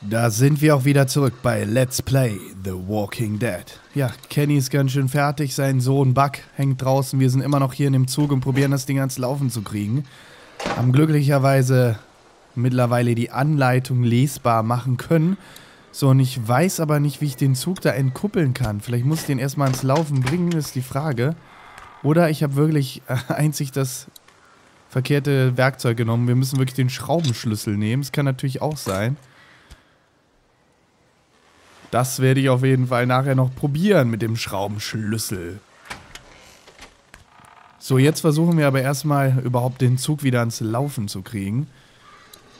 Da sind wir auch wieder zurück bei Let's Play The Walking Dead. Ja, Kenny ist ganz schön fertig, sein Sohn Duck hängt draußen. Wir sind immer noch hier in dem Zug und probieren das Ding ans Laufen zu kriegen. Haben glücklicherweise mittlerweile die Anleitung lesbar machen können. So, und ich weiß aber nicht, wie ich den Zug da entkuppeln kann. Vielleicht muss ich den erstmal ans Laufen bringen, ist die Frage. Oder ich habe wirklich einzig das verkehrte Werkzeug genommen. Wir müssen wirklich den Schraubenschlüssel nehmen. Das kann natürlich auch sein. Das werde ich auf jeden Fall nachher noch probieren mit dem Schraubenschlüssel. So, jetzt versuchen wir aber erstmal überhaupt den Zug wieder ans Laufen zu kriegen.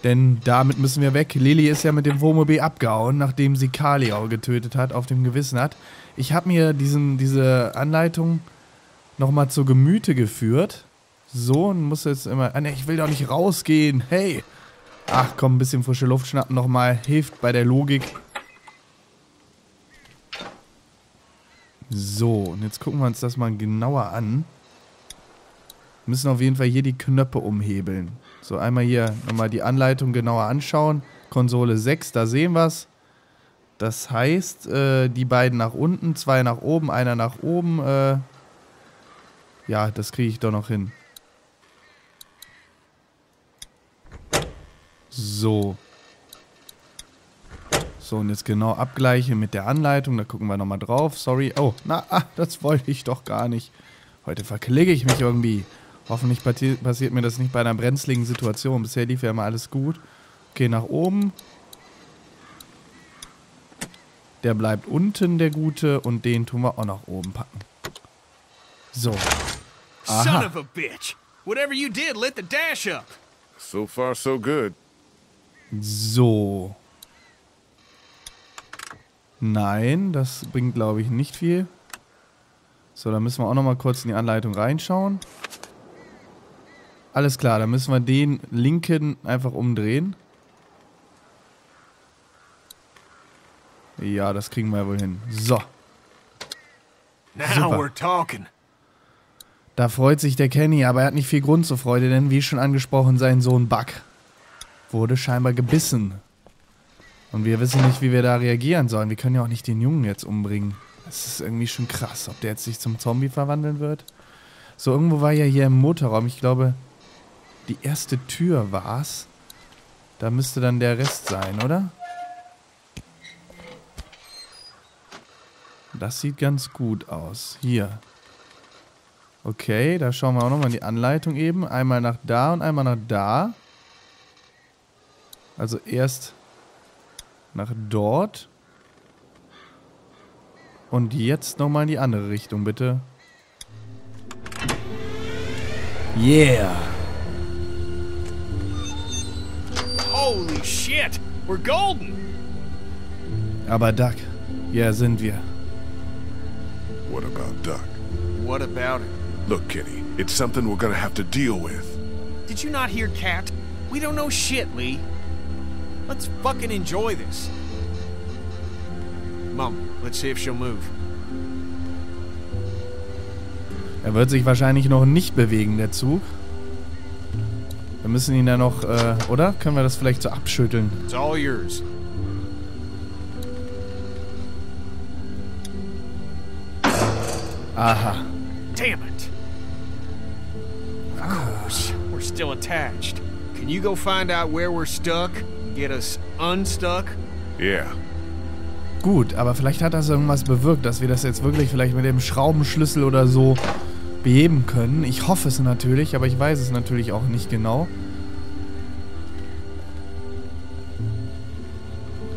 Denn damit müssen wir weg. Lilly ist ja mit dem Wohnmobil abgehauen, nachdem sie Kalio getötet hat, auf dem Gewissen hat. Ich habe mir diese Anleitung nochmal zu Gemüte geführt. So, und muss jetzt immer... Ah, ne, ich will doch nicht rausgehen. Hey! Ach komm, ein bisschen frische Luft schnappen nochmal. Hilft bei der Logik. So, und jetzt gucken wir uns das mal genauer an. Wir müssen auf jeden Fall hier die Knöpfe umhebeln. So, einmal hier nochmal die Anleitung genauer anschauen. Konsole 6, da sehen wir es. Das heißt, die beiden nach unten, zwei nach oben, einer nach oben. Ja, das kriege ich doch noch hin. So. So, und jetzt genau abgleiche mit der Anleitung. Da gucken wir nochmal drauf. Sorry. Oh, na, das wollte ich doch gar nicht. Heute verklicke ich mich irgendwie. Hoffentlich passiert mir das nicht bei einer brenzligen Situation. Bisher lief ja immer alles gut. Okay, nach oben. Der bleibt unten, der Gute. Und den tun wir auch nach oben packen. So. Aha. Son of a bitch. Whatever you did, lit the dash up. So far, so good. So. Nein, das bringt, glaube ich, nicht viel. So, da müssen wir auch nochmal kurz in die Anleitung reinschauen. Alles klar, da müssen wir den linken einfach umdrehen. Ja, das kriegen wir ja wohl hin. So. Super. Da freut sich der Kenny, aber er hat nicht viel Grund zur Freude, denn wie schon angesprochen, sein Sohn Buck wurde scheinbar gebissen. Und wir wissen nicht, wie wir da reagieren sollen. Wir können ja auch nicht den Jungen jetzt umbringen. Das ist irgendwie schon krass, ob der jetzt sich zum Zombie verwandeln wird. So, irgendwo war ja hier im Motorraum, ich glaube, die erste Tür war's. Da müsste dann der Rest sein, oder? Das sieht ganz gut aus. Hier. Okay, da schauen wir auch nochmal in die Anleitung eben. Einmal nach da und einmal nach da. Also erst... nach dort. Und jetzt nochmal in die andere Richtung, bitte. Yeah! Holy shit! We're golden! Aber Duck, ja, sind wir. What about Duck? What about it? Look, Kenny, it's something we're gonna have to deal with. Did you not hear Kat? We don't know shit, Lee. Let's fucking enjoy this. Mom, let's see if she'll move. Er wird sich wahrscheinlich noch nicht bewegen, der Zug. Wir müssen ihn ja noch, oder? Können wir das vielleicht so abschütteln? It's all yours. Aha. Damn it. Of course, we're still attached. Can you go find out where we're stuck? Get us unstuck? Yeah. Gut, aber vielleicht hat das irgendwas bewirkt, dass wir das jetzt wirklich vielleicht mit dem Schraubenschlüssel oder so beheben können. Ich hoffe es natürlich, aber ich weiß es natürlich auch nicht genau.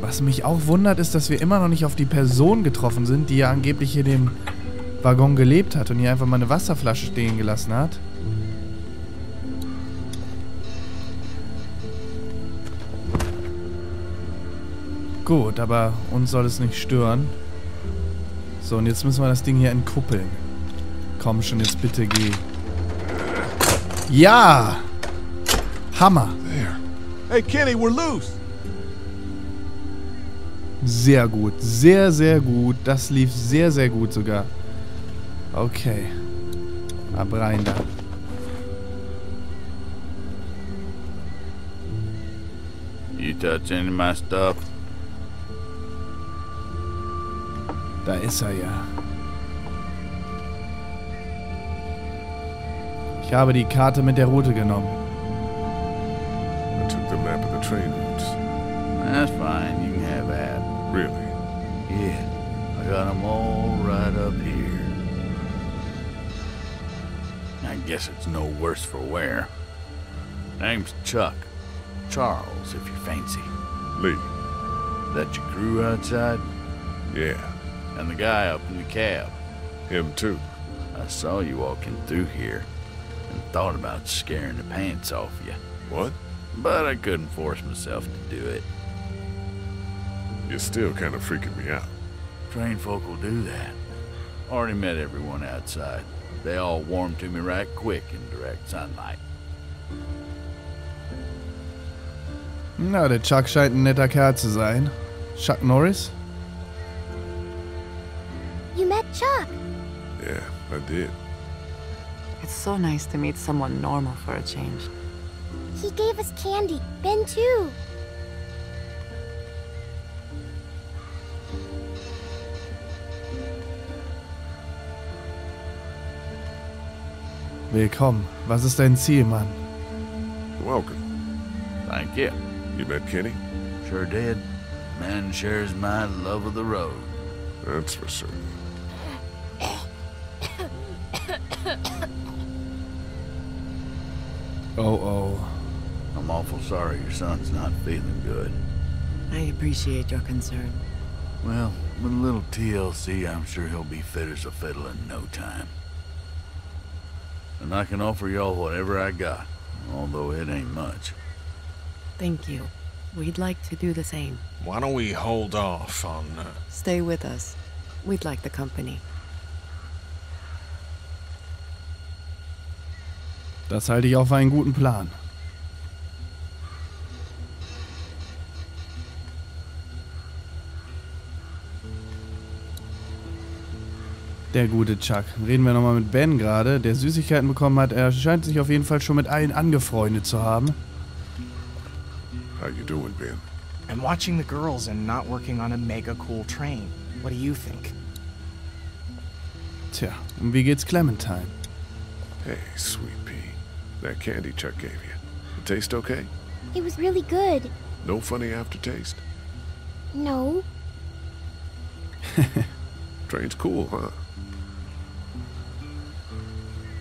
Was mich auch wundert, ist, dass wir immer noch nicht auf die Person getroffen sind, die ja angeblich hier in dem Waggon gelebt hat und hier einfach mal eine Wasserflasche stehen gelassen hat. Gut, aber uns soll es nicht stören. So, und jetzt müssen wir das Ding hier entkuppeln. Komm schon, jetzt bitte geh. Ja! Hammer! Hey Kenny, we're loose! Sehr gut, sehr, sehr gut. Das lief sehr, sehr gut sogar. Okay. Ab rein da. You touching my stuff? Da ist er ja. Ich habe die Karte mit der Route genommen. I took the map of the train routes. That's fine, you can have that. Really? Yeah, I got them all right up here. I guess it's no worse for wear. Name's Chuck. Charles, if you fancy. Lee. That your crew outside? Yeah. And the guy up in the cab? Him too. I saw you walking through here and thought about scaring the pants off you. What? But I couldn't force myself to do it. You're still kind of freaking me out. Train folk will do that. Already met everyone outside. They all warmed to me right quick in direct sunlight. Na, der Chuck scheint ein netter Kerl zu sein. Chuck Norris? You met Chuck? Yeah, I did. It's so nice to meet someone normal for a change. He gave us candy. Ben too. Willkommen. Was ist dein Ziel, Mann? Welcome. Thank you. You met Kenny? Sure did. Man shares my love of the road. That's for certain. Oh. I'm awful sorry your son's not feeling good. I appreciate your concern. Well, with a little TLC, I'm sure he'll be fit as a fiddle in no time. And I can offer y'all whatever I got, although it ain't much. Thank you. We'd like to do the same. Why don't we hold off on... Stay with us. We'd like the company. Das halte ich auch für einen guten Plan. Der gute Chuck. Reden wir nochmal mit Ben gerade, der Süßigkeiten bekommen hat. Er scheint sich auf jeden Fall schon mit allen angefreundet zu haben. How you doing, Ben? I'm watching the girls and not working on a mega cool train. What do you think? Tja, und wie geht's Clementine? Hey, sweet pea. That candy Chuck gave you. It taste okay? It was really good. No funny aftertaste? No. Train's cool, huh?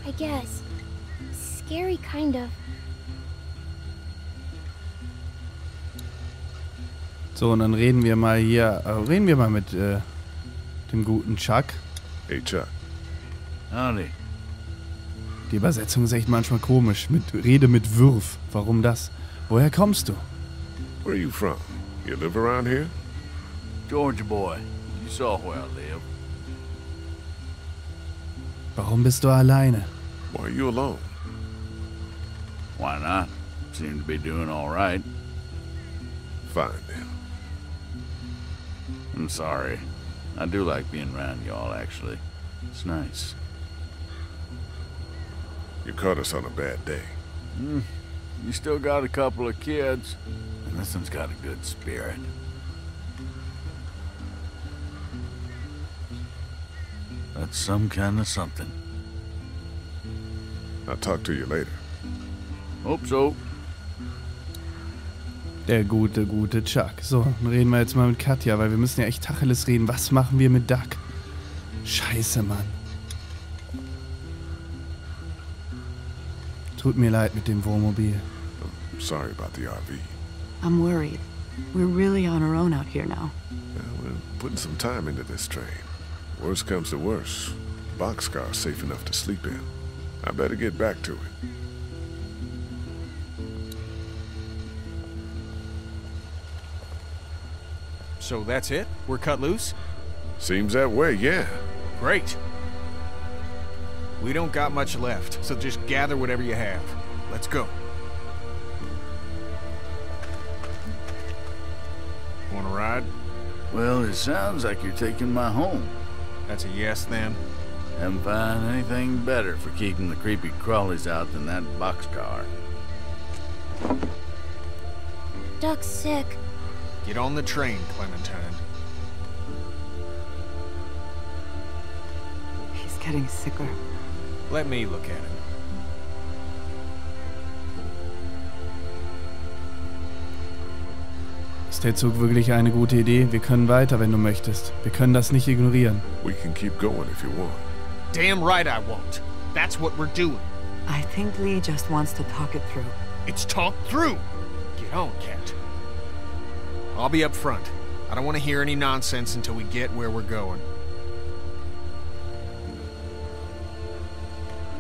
I guess. Scary, kind of. So, und dann reden wir mal hier, mit dem guten Chuck. Hey Chuck. Howdy. Die Übersetzung ist echt manchmal komisch. Rede mit Würf. Warum das? Woher kommst du? Where are you from? You live around here? Georgia boy. You saw where I live. Warum bist du alleine? Why are you alone? Why not? Seem to be doing all right. Fine then. I'm sorry. I do like being around y'all, actually. It's nice. You caught us on a bad day. You still got a couple of kids, and this one's got a good spirit. That's some kind of something. I'll talk to you later. Hope so. Der gute Chuck. So, dann reden wir jetzt mal mit Katja, weil wir müssen ja echt Tacheles reden. Was machen wir mit Duck? Scheiße, Mann. Tut mir leid mit dem Wohnmobil. I'm sorry about the RV. I'm worried. We're really on our own out here now. Yeah, we're putting some time into this train. Worse comes to worse. Boxcar's safe enough to sleep in. I better get back to it. So that's it? We're cut loose? Seems that way, yeah. Great. We don't got much left, so just gather whatever you have. Let's go. Want a ride? Well, it sounds like you're taking my home. That's a yes, then? Haven't found anything better for keeping the creepy crawlies out than that boxcar. Duck's sick. Get on the train, Clementine. getting sicker. Let me look at him. Ist der Zug wirklich eine gute Idee? Wir können weiter, wenn du möchtest. Wir können das nicht ignorieren. We can keep going if you want. Damn right I won't. That's what we're doing. I think Lee just wants to talk it through. It's talked through. Get on, Cat. I'll be up front. I don't want to hear any nonsense until we get where we're going.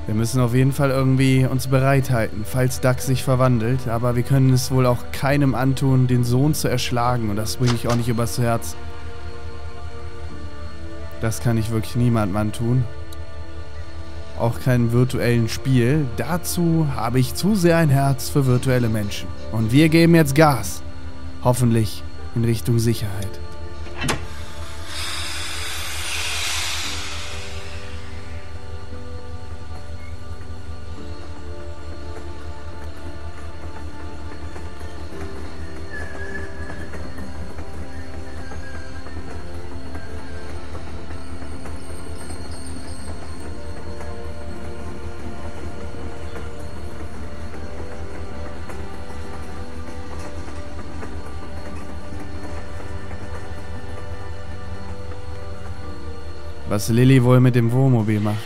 Wir müssen auf jeden Fall irgendwie uns bereithalten, falls Duck sich verwandelt. Aber wir können es wohl auch keinem antun, den Sohn zu erschlagen. Und das bringe ich auch nicht übers Herz. Das kann ich wirklich niemandem antun. Auch keinem virtuellen Spiel. Dazu habe ich zu sehr ein Herz für virtuelle Menschen. Und wir geben jetzt Gas. Hoffentlich in Richtung Sicherheit. Was Lilly wohl mit dem Wohnmobil macht.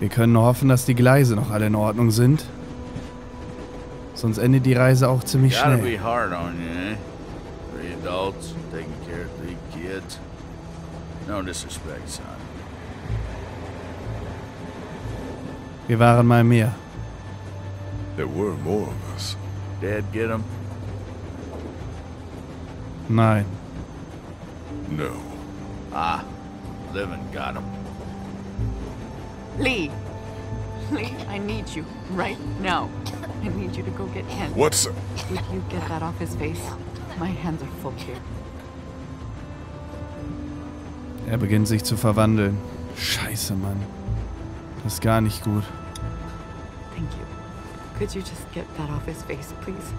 Wir können hoffen, dass die Gleise noch alle in Ordnung sind. Sonst endet die Reise auch ziemlich schnell. No disrespect, son. Wir waren mal mehr. There were more of us. Dad, get him? Nein. No. Ah, Livin got him. Lee! Lee, I need you right now. I need you to go get him. What's... If you get that off his face, my hands are full here. Er beginnt sich zu verwandeln. Scheiße, Mann. Das ist gar nicht gut. Thank you. Could you just get that off his face, please?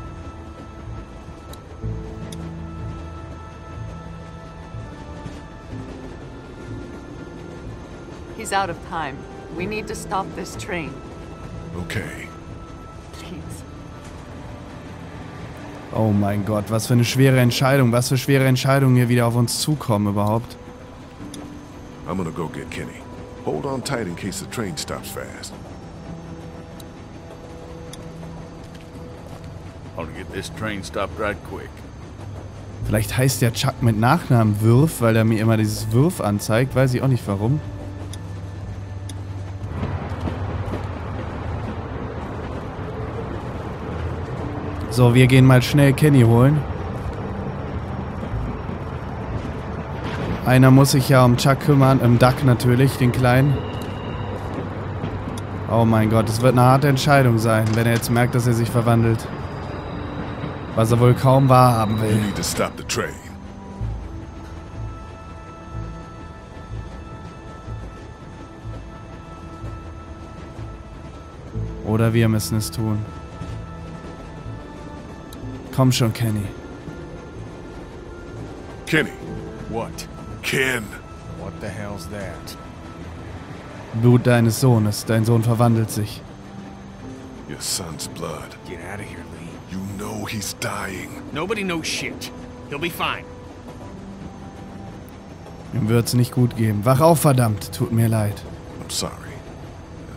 He's out of time. We need to stop this train. Okay. Please. Oh mein Gott, was für eine schwere Entscheidung. Was für schwere Entscheidungen hier wieder auf uns zukommen überhaupt. I'm gonna go get Kenny. Hold on tight in case the train stops fast. I'll get this train stopped right quick. Vielleicht heißt der Chuck mit Nachnamen Würf, weil er mir immer dieses Würf anzeigt. Weiß ich auch nicht warum. So, wir gehen mal schnell Kenny holen. Einer muss sich ja um Chuck kümmern, um Duck natürlich, den Kleinen. Oh mein Gott, es wird eine harte Entscheidung sein, wenn er jetzt merkt, dass er sich verwandelt. Was er wohl kaum wahrhaben will. Oder wir müssen es tun. Komm schon, Kenny. Kenny. What? Ken. What the hell's that? Blut deines Sohnes. Dein Sohn verwandelt sich. Your son's blood. Get out of here, Lee. You know he's dying. Nobody knows shit. He'll be fine. Ihm wird's nicht gut gehen. Wach auf, verdammt. Tut mir leid. I'm sorry.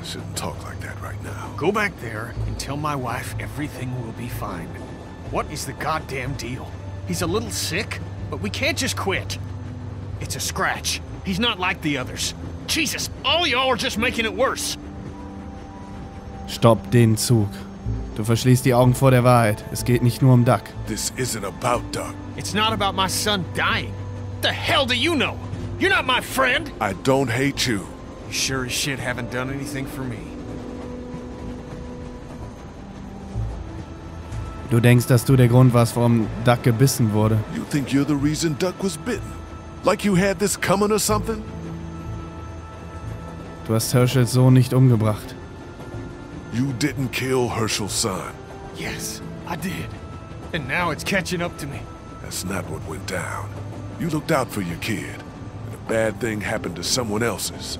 I shouldn't talk like that right now. Go back there and tell my wife everything will be fine. What is the goddamn deal? He's a little sick, but we can't just quit. It's a scratch. He's not like the others. Jesus, all y'all are just making it worse. Stopp den Zug. Du verschließt die Augen vor der Wahrheit. Es geht nicht nur um Duck. This isn't about Duck. It's not about my son dying. What the hell do you know? You're not my friend. I don't hate you. You sure as shit haven't done anything for me. Du denkst, dass du der Grund warst, warum Duck gebissen wurde. You think you're the reason Duck was bitten? Like you had this coming or something? Du hast Herschels Sohn nicht umgebracht. You didn't kill Herschel's son. Yes, I did. And now it's catching up to me. That's not what went down. You looked out for your kid, and a bad thing happened to someone else's.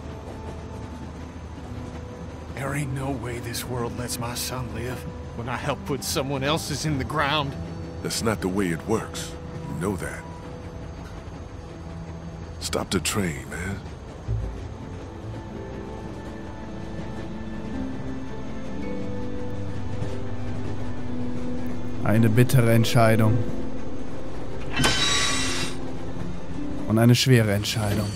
There ain't no way this world lets my son live when I help put someone else's in the ground. That's not the way it works. You know that. Stop the train, man. Eine bittere Entscheidung. Und eine schwere Entscheidung.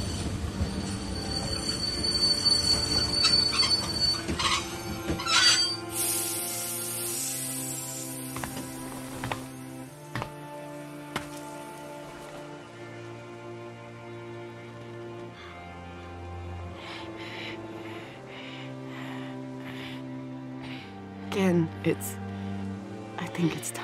Ken, I think it's time.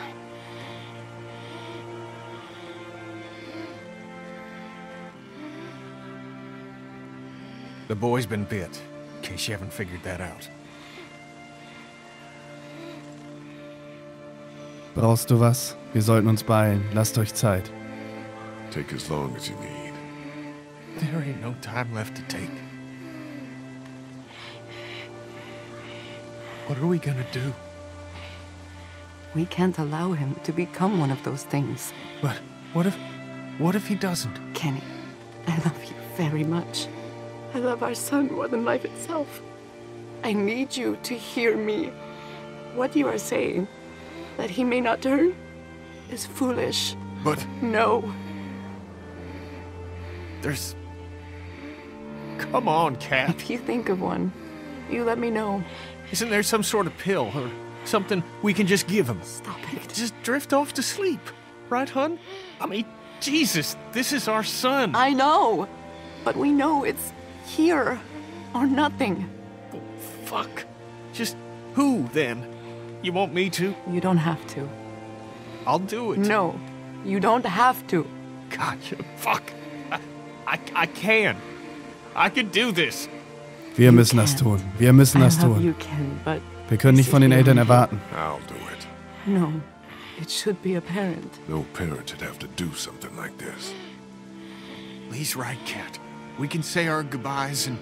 The boy's been bit, in case you haven't figured that out. Brauchst du was? Wir sollten uns beeilen. Lasst euch Zeit. Take as long as you need. There ain't no time left to take. What are we gonna do? We can't allow him to become one of those things. But what if he doesn't? Kenny, I love you very much. I love our son more than life itself. I need you to hear me. What you are saying, that he may not turn, is foolish. But... No. There's... Come on, Kat. If you think of one, you let me know. Isn't there some sort of pill or something we can just give him? Stop it. Just drift off to sleep. Right, hon? I mean, Jesus, this is our son. I know. But we know it's... here, or nothing. Oh, fuck. Just who, then? You want me to? You don't have to. I'll do it. No, you don't have to. Gotcha. Fuck. I can. I can do this. Wir müssen das tun. Wir müssen das tun. Wir können nicht von den Eltern erwarten. I'll do it. No, it should be a parent. No parent would have to do something like this. Lee's right, Kat. We can say our goodbyes and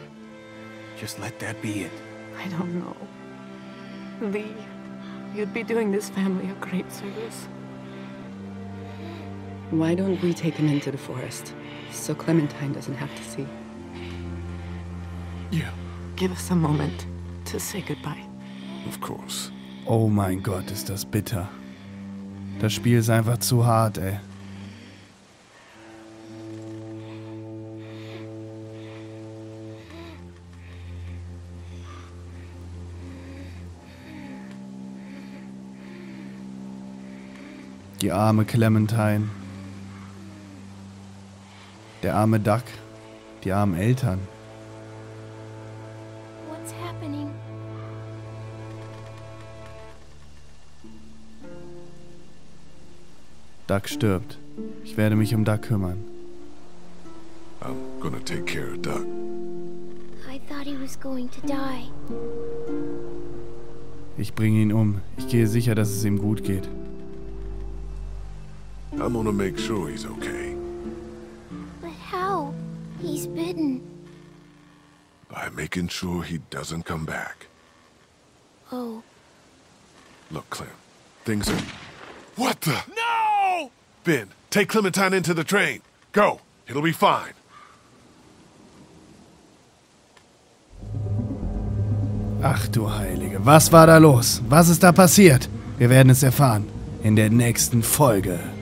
just let that be it. I don't know. Lee, you'd be doing this family a great service. Why don't we take him into the forest so Clementine doesn't have to see? Yeah. Give us a moment to say goodbye. Of course. Oh mein Gott, ist das bitter. Das Spiel ist einfach zu hart, ey. Die arme Clementine. Der arme Duck. Die armen Eltern. What's happening? Duck stirbt. Ich werde mich Duck kümmern. I'm gonna take care of Duck. I thought he was going to die. Ich bringe ihn Ich gehe sicher, dass es ihm gut geht. I'm gonna make sure he's okay. But how? He's bitten. By making sure he doesn't come back. Oh. Look, Clem. Things are... What the? No! Ben, take Clementine into the train. Go. It'll be fine. Ach du Heilige. Was war da los? Was ist da passiert? Wir werden es erfahren. In der nächsten Folge.